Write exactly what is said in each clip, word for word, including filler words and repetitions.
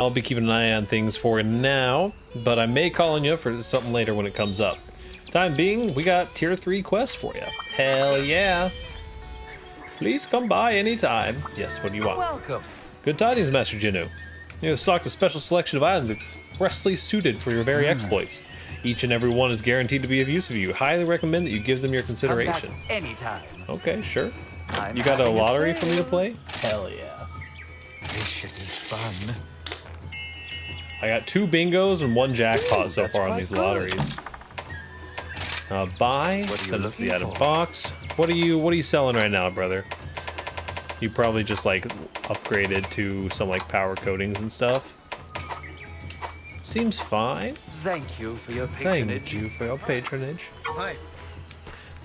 I'll be keeping an eye on things for now, but I may call on you for something later when it comes up. Time being, we got tier three quests for you. Hell yeah. Please come by anytime. Yes, what do you want? Welcome. Good tidings, Master Jinnu. You have stocked a special selection of items expressly suited for your very mm. exploits. Each and every one is guaranteed to be of use to you. Highly recommend that you give them your consideration. Anytime. Okay, sure. I'm you got a lottery for me to play? Hell yeah. This should be fun. I got two bingos and one jackpot Ooh, so far on these lotteries. Uh, buy. Send it to the item box. What are you? What are you selling right now, brother? You probably just like upgraded to some like power coatings and stuff. Seems fine. Thank you for your patronage. Thank you for your patronage. Hi.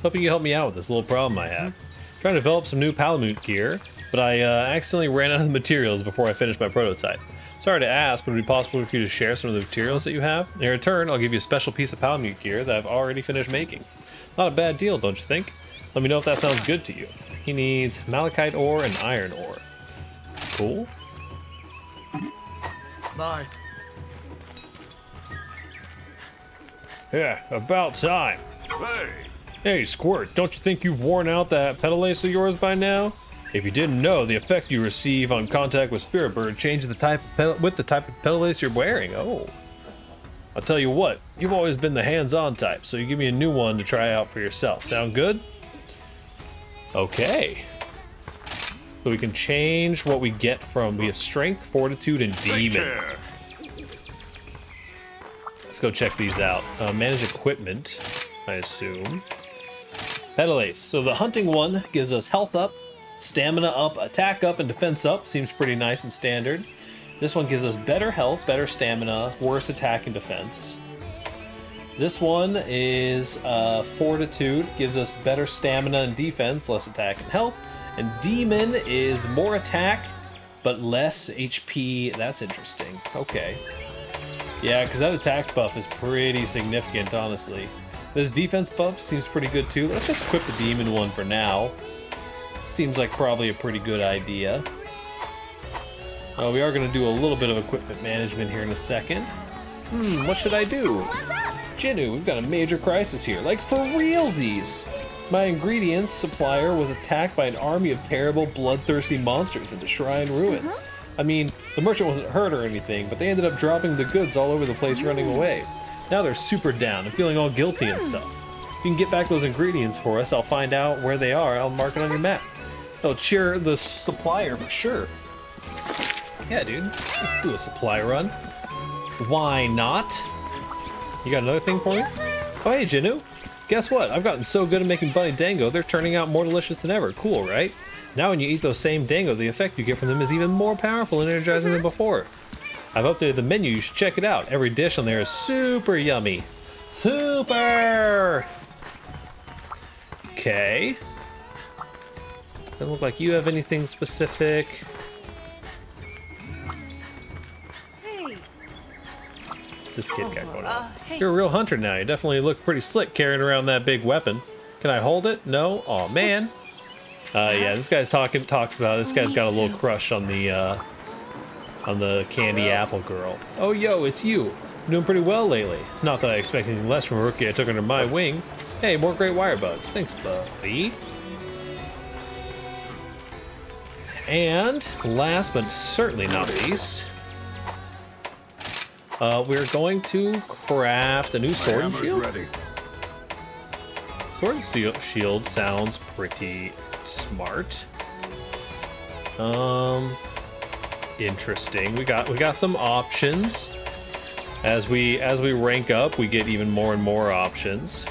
Hoping you help me out with this little problem I have. Mm-hmm. Trying to develop some new Palamute gear, but I uh, accidentally ran out of the materials before I finished my prototype. Sorry to ask, but would it be possible for you to share some of the materials that you have? In return, I'll give you a special piece of Palamute gear that I've already finished making. Not a bad deal, don't you think? Let me know if that sounds good to you. He needs malachite ore and iron ore. Cool. Bye. Yeah, about time. Hey. Hey, Squirt, don't you think you've worn out that Petalace of yours by now? If you didn't know, the effect you receive on contact with Spirit Bird changes the type of with the type of Petalace you're wearing. Oh, I'll tell you what, you've always been the hands-on type, so you give me a new one to try out for yourself. Sound good? Okay. So we can change what we get from we have strength, fortitude, and demon. Let's go check these out. Uh, manage equipment, I assume. Petalace. So the hunting one gives us health up, stamina up, attack up, and defense up. Seems pretty nice and standard. This one gives us better health, better stamina, worse attack and defense. This one is uh, fortitude, gives us better stamina and defense, less attack and health. And demon is more attack, but less H P. That's interesting. Okay. Yeah, because that attack buff is pretty significant, honestly. This defense buff seems pretty good too. Let's just equip the demon one for now. Seems like probably a pretty good idea. Uh, we are going to do a little bit of equipment management here in a second. Hmm, what should I do? What's up? Jinnu, we've got a major crisis here. Like, for realsies! My ingredients supplier was attacked by an army of terrible, bloodthirsty monsters in the Shrine Ruins. Uh-huh. I mean, the merchant wasn't hurt or anything, but they ended up dropping the goods all over the place mm. running away. Now they're super down and feeling all guilty mm. and stuff. If you can get back those ingredients for us, I'll find out where they are. I'll mark it on your map. It'll cheer the supplier for sure. Yeah, dude. Let's do a supply run. Why not? You got another thing for me? Oh, hey, Jinnu. Guess what? I've gotten so good at making bunny dango, they're turning out more delicious than ever. Cool, right? Now when you eat those same dango, the effect you get from them is even more powerful and energizing mm-hmm. than before. I've updated the menu. You should check it out. Every dish on there is super yummy. Super! Okay. Doesn't look like you have anything specific. Hey. This kid got going on. Uh, hey. You're a real hunter now. You definitely look pretty slick carrying around that big weapon. Can I hold it? No? Aw, man. Uh, yeah, this guy's talking. Talks about it. This guy's got a little crush on the uh, on the candy apple girl. Oh, yo, it's you. I'm doing pretty well lately. Not that I expect anything less from a rookie I took under my wing. Hey, more great wirebugs. Thanks, buddy. And last but certainly not least, uh, we're going to craft a new sword and shield. Ready. Sword and shield sounds pretty smart. Um, interesting. We got we got some options. As we as we rank up, we get even more and more options.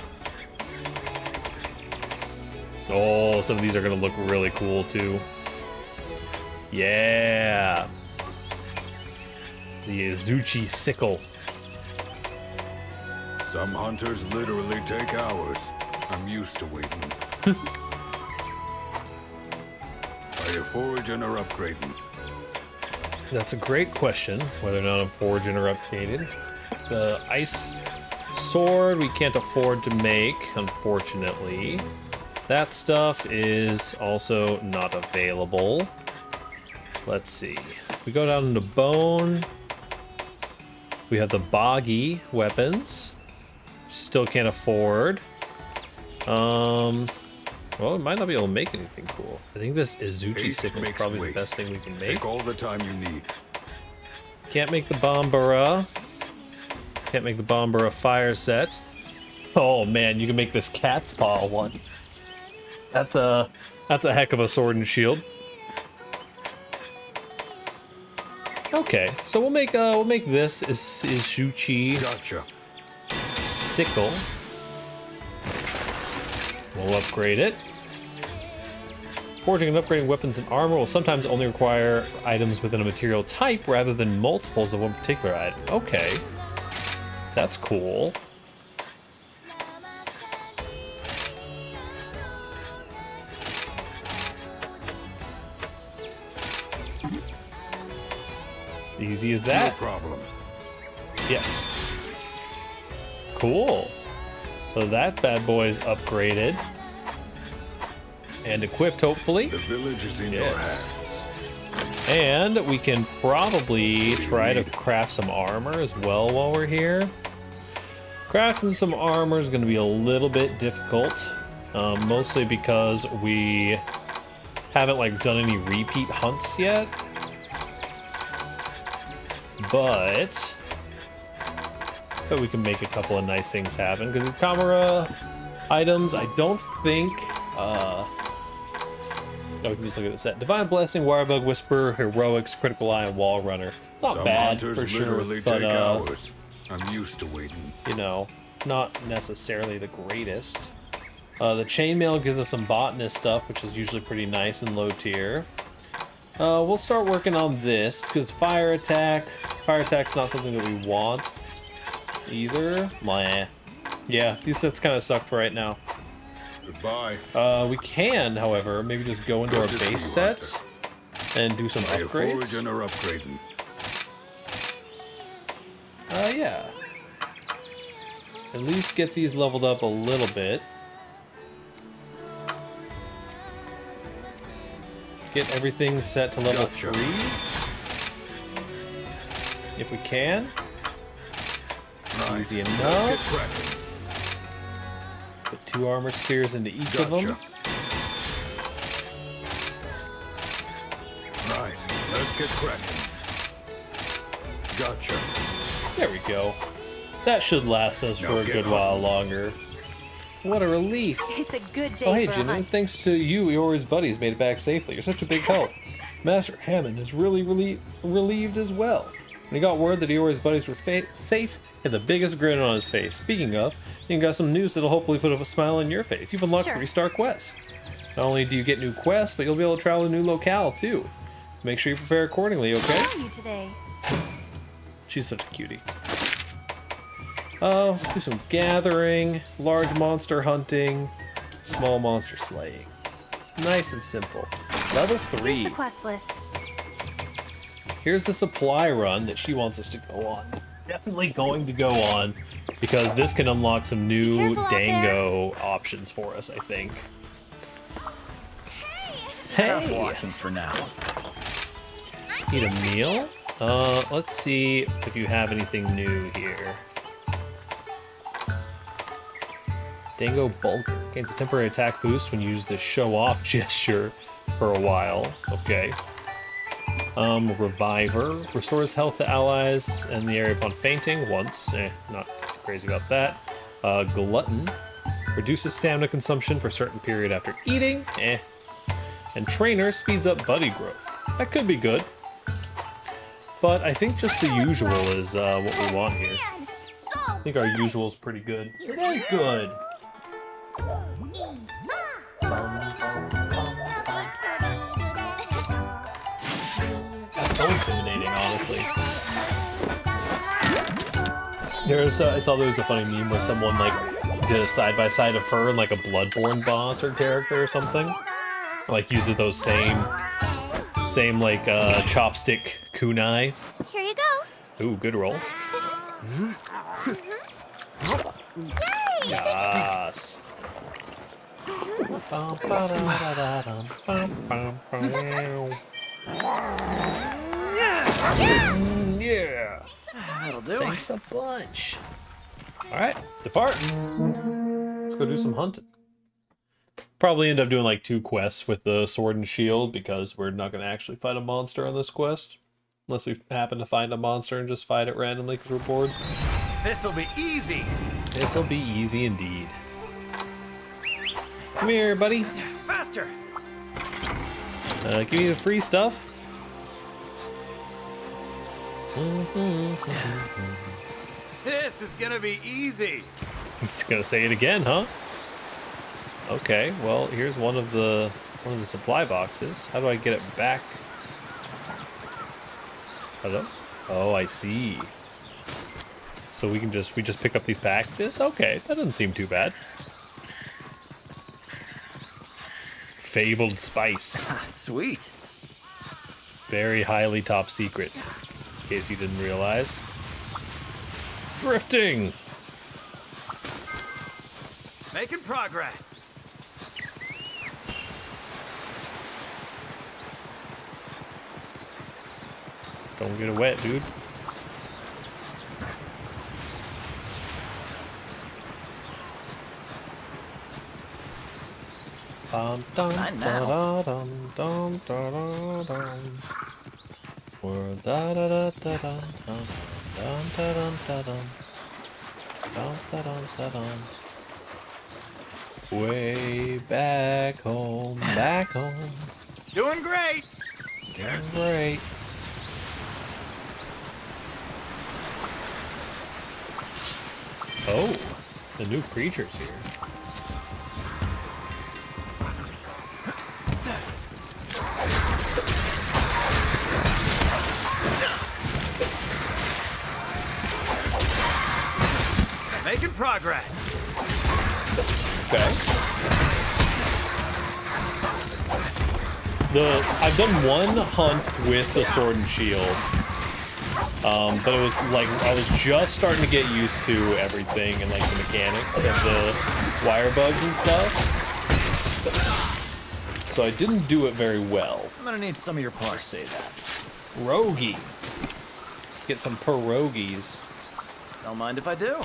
Oh, some of these are gonna look really cool too. Yeah! The Izuchi sickle. Some hunters literally take hours. I'm used to waiting. Are you foraging or upgrading? That's a great question, whether or not I'm foraging or upgraded. The ice sword we can't afford to make, unfortunately. That stuff is also not available. Let's see. We go down into bone. We have the boggy weapons. Still can't afford. Um, well, we might not be able to make anything cool. I think this Izuchi signal is probably waste. the best thing we can make. Take all the time you need. Can't make the Bombura. Can't make the Bombura fire set. Oh man, you can make this cat's paw one. That's a that's a heck of a sword and shield. Okay, so we'll make uh we'll make this Is Izuchi gotcha. sickle. We'll upgrade it. Forging and upgrading weapons and armor will sometimes only require items within a material type rather than multiples of one particular item. Okay. That's cool. Easy as that. No problem. Yes. Cool. So that bad boy is upgraded. And equipped, hopefully. The village is in yes. your hands. And we can probably try need? to craft some armor as well while we're here. Crafting some armor is going to be a little bit difficult. Um, mostly because we haven't like done any repeat hunts yet. But, but we can make a couple of nice things happen. Because the Kamara items, I don't think... Uh, no, we can just look at the set. Divine Blessing, Wirebug Whisperer, Heroics, Critical Eye, and Wall Runner. Not Some bad, for sure, but uh, hours. I'm used to waiting. You know, not necessarily the greatest. Uh, the Chainmail gives us some botanist stuff, which is usually pretty nice and low tier. Uh, we'll start working on this, because fire attack... Fire attack's not something that we want either. Meh. Yeah, these sets kind of suck for right now. Goodbye. Uh, we can, however, maybe just go into Good our base set Hunter. and do some I upgrades. Or upgrading. Uh, yeah. At least get these leveled up a little bit. Get everything set to level gotcha. three. If we can. Right. Easy enough. Put two armor spheres into each gotcha. of them. Right. Let's get cracking. Gotcha. There we go. That should last us now for a good home. while longer. What a relief! It's a good day. Oh hey, Jin, thanks to you, Iori's buddies made it back safely. You're such a big help. Master Hammond is really, really relieved as well. When he got word that Iori's buddies were safe, he had the biggest grin on his face. Speaking of, you got some news that'll hopefully put up a smile on your face. You've unlocked sure. three star quests. Not only do you get new quests, but you'll be able to travel a new locale too. Make sure you prepare accordingly, okay? How are you today? She's such a cutie. Uh, do some gathering, large monster hunting, small monster slaying. Nice and simple. Level three. Here's the quest list. Here's the supply run that she wants us to go on. Definitely going to go on because this can unlock some new Careful dango options for us, I think. Hey! Enough walking for now. Eat a meal? Uh, let's see if you have anything new here. Dango Bulk gains a temporary attack boost when you use the show off gesture for a while. Okay. Um, Reviver restores health to allies in the area upon fainting once. Eh, not crazy about that. Uh, Glutton reduces stamina consumption for a certain period after eating. Eh. And Trainer speeds up buddy growth. That could be good. But I think just the usual is uh, what we want here. I think our usual is pretty good. It is good. That's so intimidating, honestly. There's, uh, I saw there was a funny meme where someone like did a side by side of her and like a Bloodborne boss or character or something. Like uses those same, same like uh, chopstick kunai. Here you go. Ooh, good roll. Yes. Yeah. That'll do. Thanks a bunch. All right, depart. Let's go do some hunting. Probably end up doing like two quests with the sword and shield because we're not going to actually fight a monster on this quest. Unless we happen to find a monster and just fight it randomly because we're bored. This'll be easy. This'll be easy indeed. Come here, buddy. Faster. Uh, give me the free stuff. This is gonna be easy. It's gonna say it again, huh? Okay, well, here's one of the one of the supply boxes. How do I get it back? Hello? Oh, I see. So we can just we just pick up these packages? Okay, that doesn't seem too bad. Fabled spice. Sweet. Very highly top secret. In case you didn't realize. Drifting! Making progress. Don't get it wet, dude. Dum dum da dum dum da dum. Dum da da da da dum dum da dum da dum dum da dum da dum. Way back home, back home. Doing great. Doing great. Oh, the new creature's here. Making progress. Okay. The I've done one hunt with the sword and shield. Um, but it was like I was just starting to get used to everything and like the mechanics of the wire bugs and stuff. So I didn't do it very well. I'm gonna need some of your parts. Say that. Pierogi. Get some pierogies. Don't mind if I do.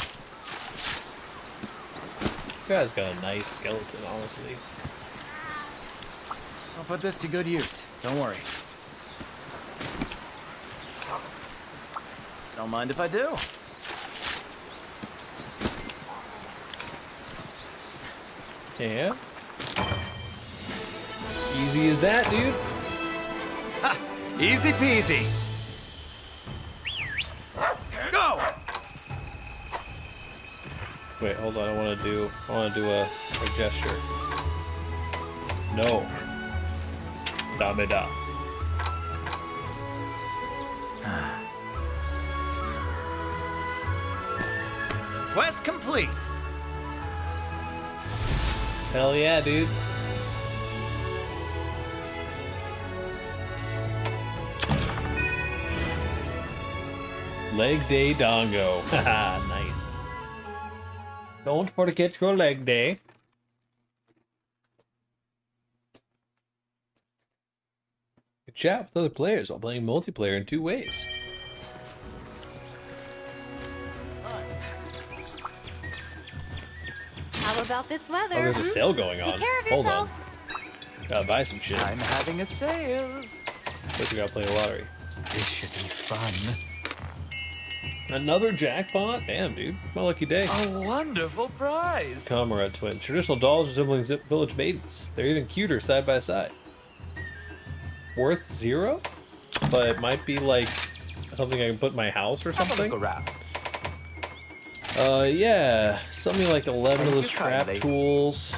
This guy's got a nice skeleton, honestly. I'll put this to good use. Don't worry. Don't mind if I do. Yeah. Easy as that, dude. Ha! Easy peasy. Go! Wait, hold on. I want to do. I want to do a, a gesture. No. Da me da. Quest complete. Hell yeah, dude. Leg day dongo. Haha, nice. Don't forget your leg day. You chat with other players while playing multiplayer in two ways. How about this weather? Oh, there's a sale going on. Take care of yourself. Hold on. Gotta buy some shit. I'm having a sale. Guess we gotta play a lottery. This should be fun. Another jackpot? Damn, dude. My lucky day. A wonderful prize. Comrade twins. Traditional dolls resembling Zip Village maidens. They're even cuter side by side. Worth zero? But it might be like something I can put in my house or something. Uh, yeah, something like eleven of those trap tools.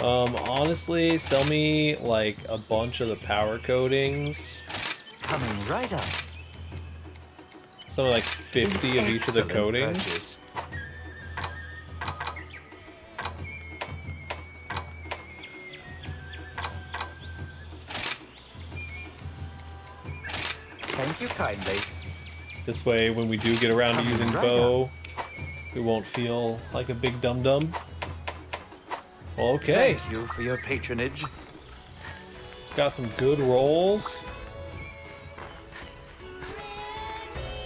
Um, honestly, sell me like a bunch of the power coatings. Coming right up. Something like fifty of each of the coatings. Thank you kindly. This way, when we do get around to using bow, we won't feel like a big dum-dum. Okay. Thank you for your patronage. Got some good rolls.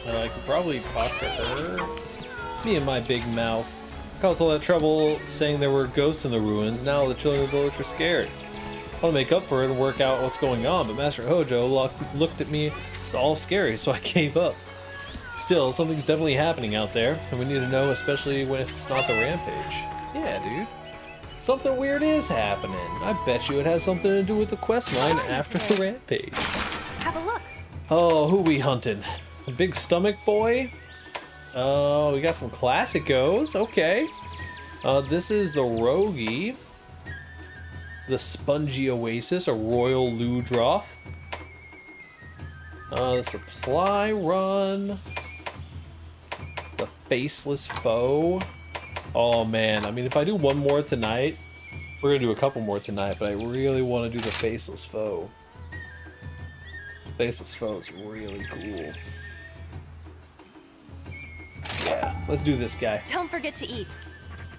And I could probably talk to her. Me and my big mouth. Caused all that trouble saying there were ghosts in the ruins. Now the children of the village are scared. I'll make up for it and work out what's going on, but Master Hojo look, looked at me all scary, so I gave up. Still, something's definitely happening out there, and we need to know, especially when it's not the rampage. Yeah, dude. Something weird is happening. I bet you it has something to do with the quest line after the rampage. Have a look. Oh, who we hunting? A big stomach boy? Oh, uh, we got some classicos. Okay. Uh, this is the Rogi. The Spongy Oasis, or Royal Ludroth. Uh, the Supply Run. The Faceless Foe. Oh man, I mean, if I do one more tonight, we're gonna do a couple more tonight, but I really want to do the Faceless Foe. Faceless Foe is really cool. Yeah, let's do this guy. Don't forget to eat.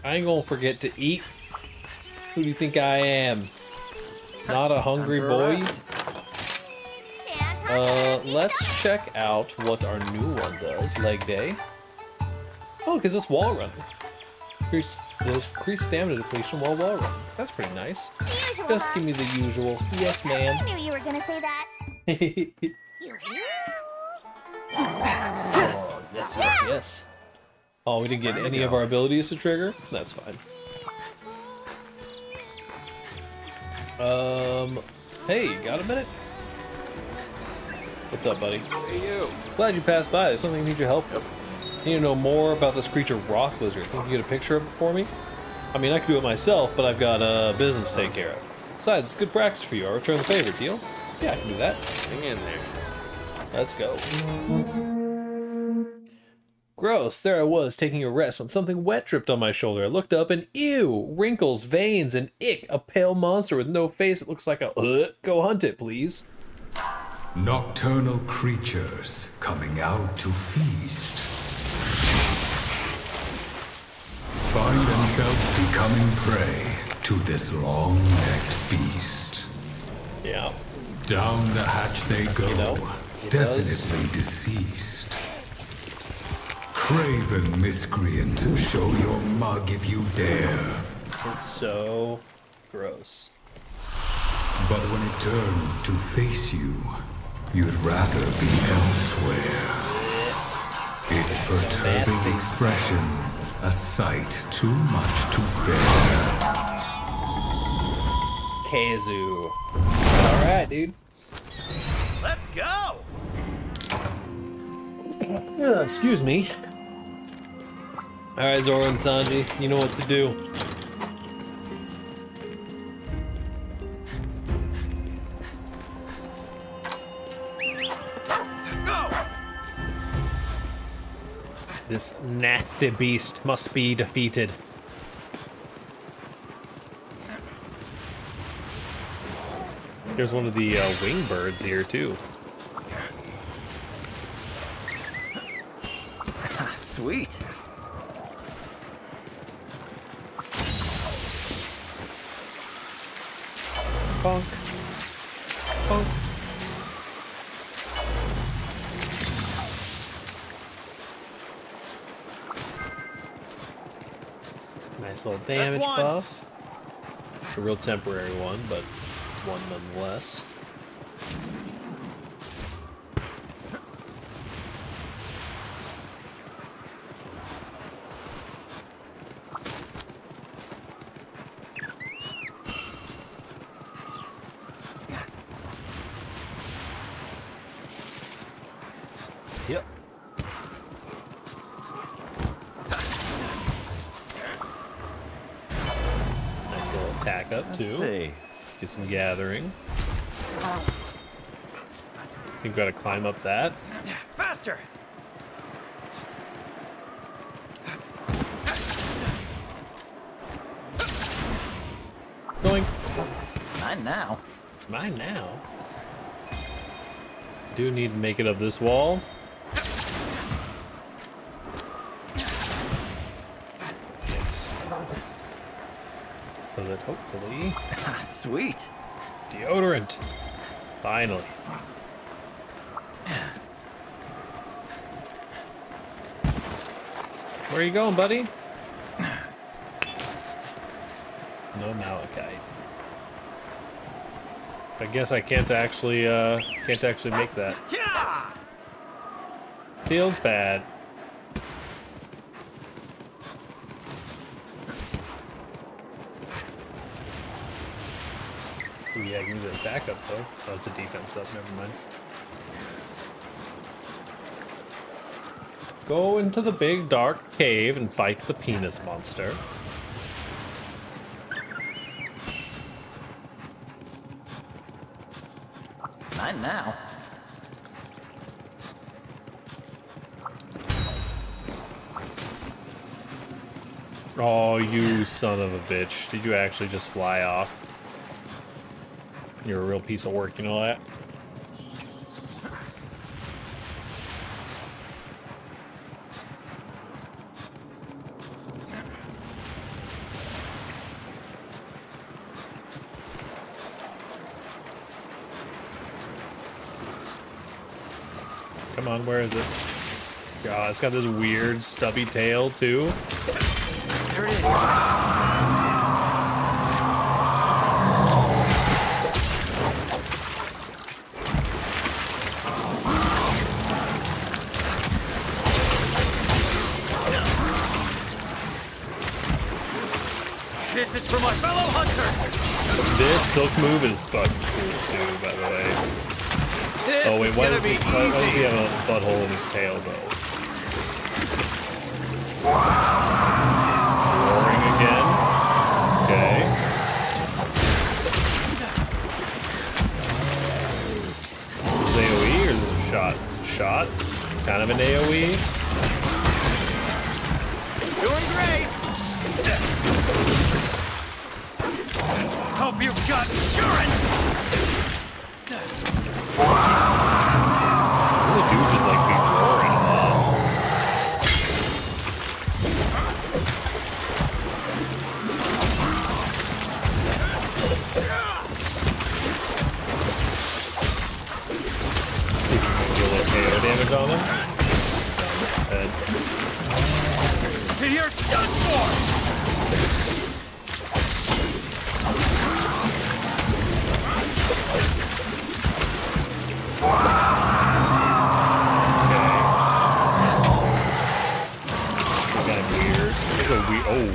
I ain't gonna forget to eat. Who do you think I am? Not a hungry boy? Uh, let's check out what our new one does. Leg day. Oh, because it's wall running. Increase, there's increased stamina depletion while wall running. That's pretty nice. Just give me the usual. Yes, ma'am. I knew you were gonna say that. Oh, yes, yes, yes. Oh, we didn't get any of our abilities to trigger? That's fine. Um, hey, got a minute? What's up, buddy? Hey, you. Glad you passed by. There's something I need your help with. Yep. Need to know more about this creature, Rock Lizard. Think you get a picture of it for me? I mean, I could do it myself, but I've got a uh, business to take care of. Besides, it's good practice for you. I'll return the favor, deal? Yeah, I can do that. Hang in there. Let's go. Gross, there I was taking a rest when something wet dripped on my shoulder. I looked up and ew, wrinkles, veins, and ick, a pale monster with no face. It looks like a uh, go hunt it, please. Nocturnal creatures coming out to feast. Find themselves becoming prey to this long-necked beast. Yeah. Down the hatch they go, you know, definitely does. Deceased. Craven miscreant, show your mug if you dare. It's so gross. But when it turns to face you, you'd rather be elsewhere. Its perturbing so expression, a sight too much to bear. Khezu. Alright, dude. Let's go! Uh, excuse me. Alright, Zoro and Sanji, you know what to do. No! This nasty beast must be defeated. There's one of the uh, wing birds here, too. Sweet. Bonk. Bonk. Nice little damage buff. It's a real temporary one, but one nonetheless. Some gathering. I think we gotta climb up that. Faster! Going. Mine now. Mine now. Do need to make it up this wall. Hopefully. Sweet. Deodorant. Finally. Where are you going, buddy? No malachite. I guess I can't actually uh, can't actually make that. Feels bad. Ooh, yeah, I can do a backup though. Oh, it's a defense up. Never mind. Go into the big dark cave and fight the penis monster. Mine now. Oh, you son of a bitch. Did you actually just fly off? You're a real piece of work, you know that? Come on, where is it? God, it's got this weird stubby tail too. There it is. This is for my fellow hunter. This silk move is fucking cool too, by the way. This oh wait, why does he have a butthole in his tail though? Roaring again. Okay. Is it AoE or is it a shot? Shot? Kind of an AoE. Doing great! Hope you've got insurance! The dude would like be roaring a lot. Do a little K O damage on him. Head. You're done for! Oh,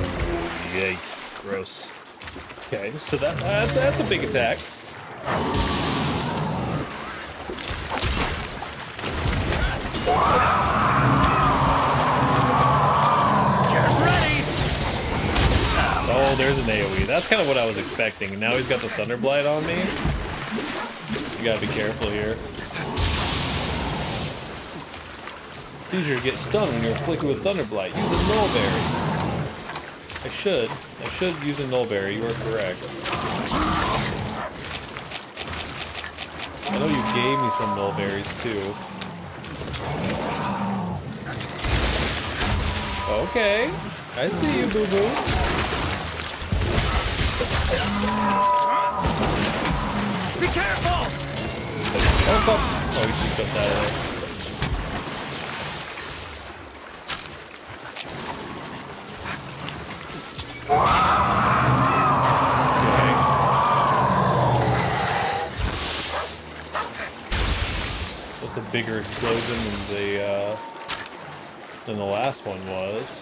yikes. Gross. Okay, so that, uh, that's a big attack. Get ready! Oh, there's an AoE. That's kind of what I was expecting. Now he's got the Thunderblight on me. You gotta be careful here. It's easier to get stung when you're afflicted with Thunderblight. Use a Nulberry. I should. I should use a Nulberry, you are correct. I know you gave me some Nulberries too. Okay. I see you, boo-boo. Be careful! Oh, fuck. Oh, you just got that away. Bigger explosion than the uh, than the last one was.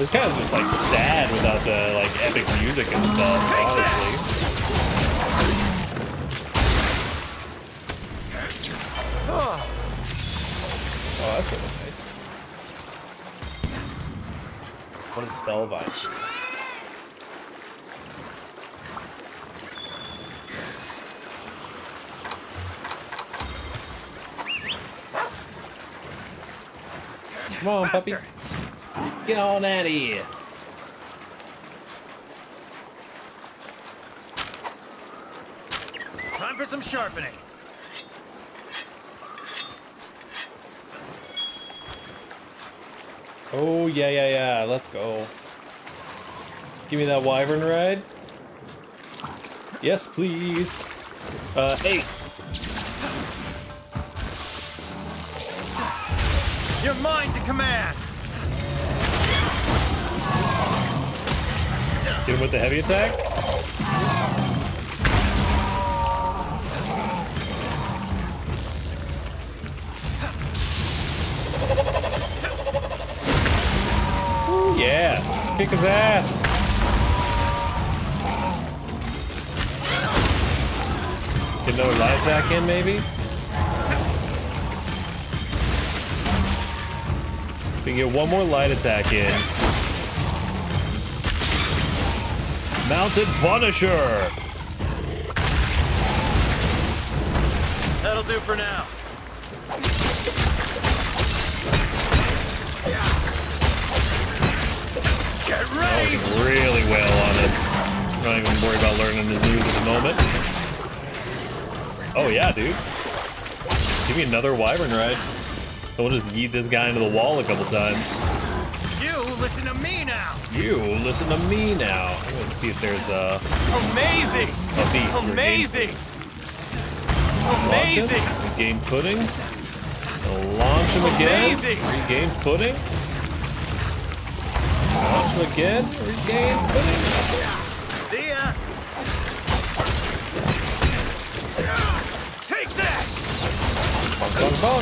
It's kind of just like sad without the like epic music and stuff, honestly. Oh, that's really nice. What is Spellvine? Come on, puppy. Get on out of here. Time for some sharpening. Oh, yeah, yeah, yeah, let's go. Give me that wyvern ride. Yes, please. Uh, hey! You're mine to command! Get him with the heavy attack? Ooh, yeah! Kick his ass! Get another light attack in, maybe? We can get one more light attack in. Mounted Punisher! That'll do for now. Get ready! That was really well on it. I'm not even worried about learning the news at the moment. Oh yeah, dude. Give me another wyvern ride. So we'll just yeet this guy into the wall a couple times. You listen to me now. You listen to me now. I'm gonna see if there's a amazing, a beat amazing, amazing. Regain pudding. I'll launch him again. Amazing. Regain pudding. Launch him again. Regain pudding. See ya. Take that. Bonk, bonk, bonk.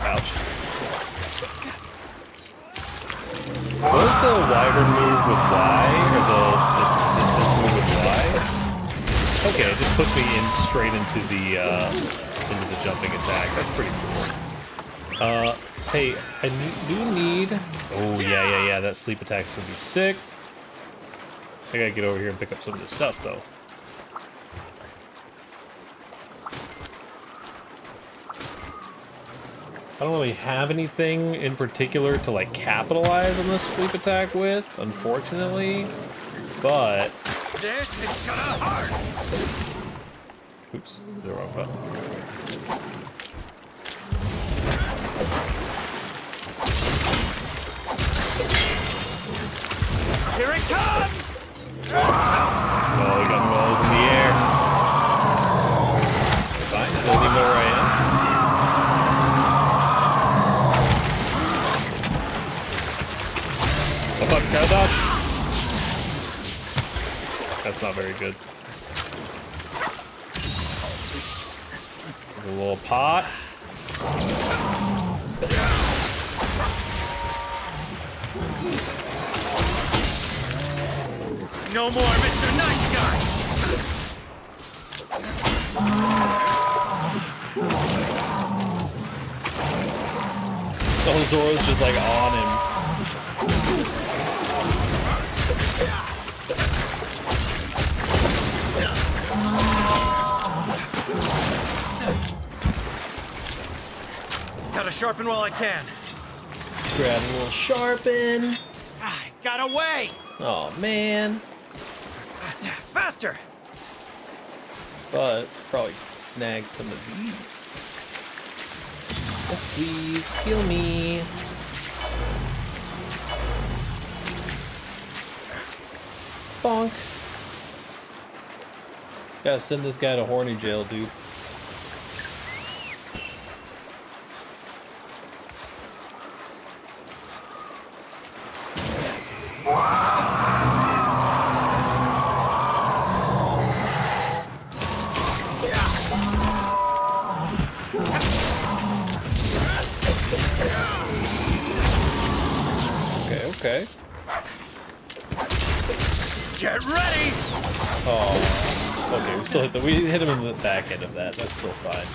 Ouch. What was the wyvern move with Y? Or the this, this, this move with Y? Okay, it just puts me in straight into the uh, into the jumping attack. That's pretty cool. Uh, hey, I do need. Oh yeah, yeah, yeah. That sleep attack's gonna be sick. I gotta get over here and pick up some of this stuff though. I don't really have anything in particular to like capitalize on this sleep attack with, unfortunately. But this is gonna hurt. Oops, the wrong button. Here it comes! Well, we got rolls in the air. Fine, doesn't even know where I am. Fuck, that's not very good. A little pot. No more, Mister Nice Guy. The whole Zoro's just like on him. Gotta sharpen while I can. Grab a little sharpen. I got away. Oh man. Faster. But probably snag some of these. Oh, please heal me. Bonk. Gotta send this guy to horny jail, dude. We hit him in the back end of that, that's still fine.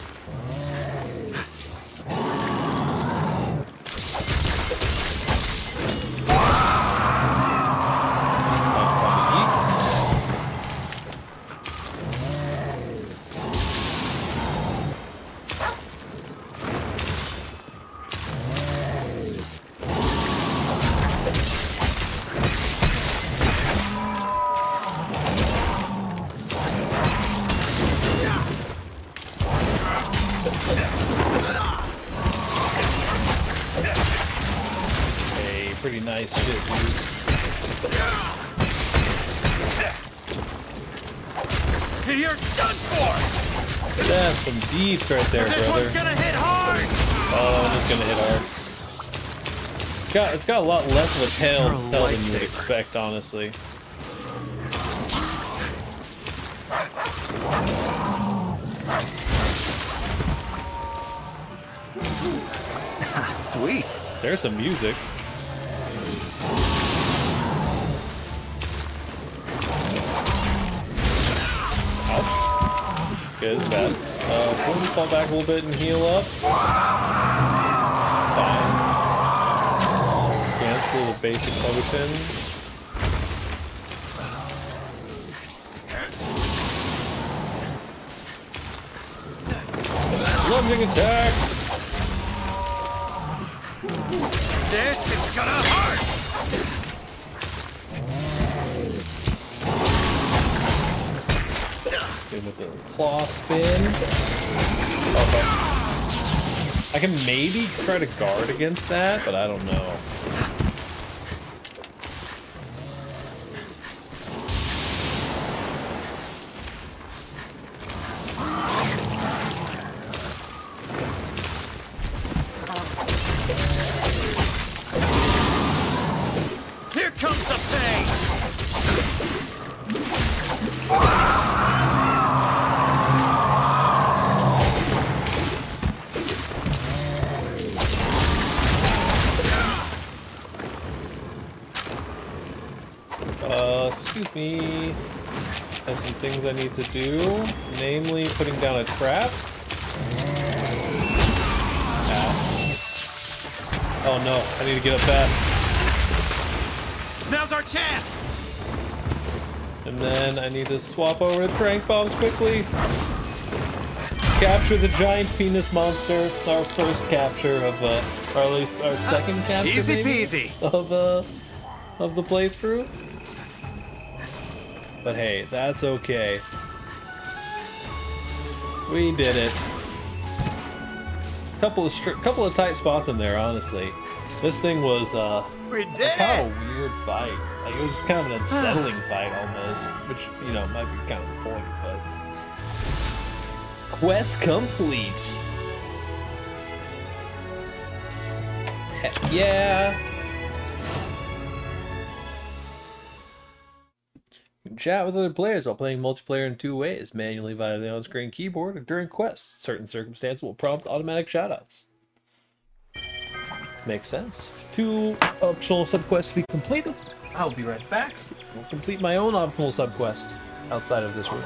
Pretty nice shit, dude. You're done for. That's some deep right there, this brother. This one's gonna hit hard. Oh, it's gonna hit hard. It's got, it's got a lot less of a tail, tail than you would expect, honestly. Sweet. There's some music. Ow. Good, it's bad. Uh, we'll just fall back a little bit and heal up. Fine. Cancel yeah, the basic cover pin. Lunging attack! This is gonna hurt! Give it the claw spin. Okay. I can maybe try to guard against that, but I don't know. Things I need to do, namely putting down a trap. Ow. Oh no, I need to get up fast. Now's our chance! And then I need to swap over to prank bombs quickly. Capture the giant penis monster. It's our first capture of, uh, or at least our second capture. Easy peasy. Of, uh, of the playthrough. But hey, that's okay. We did it. Couple of couple of tight spots in there, honestly. This thing was uh, we did a kind of weird fight. Like it was just kind of an unsettling fight almost, which you know might be kind of the point. But quest complete. Heck yeah. Chat with other players while playing multiplayer in two ways, manually via the on-screen keyboard or during quests. Certain circumstances will prompt automatic shoutouts. Makes sense. Two optional subquests to be completed. I'll be right back. I'll complete my own optional subquest outside of this room.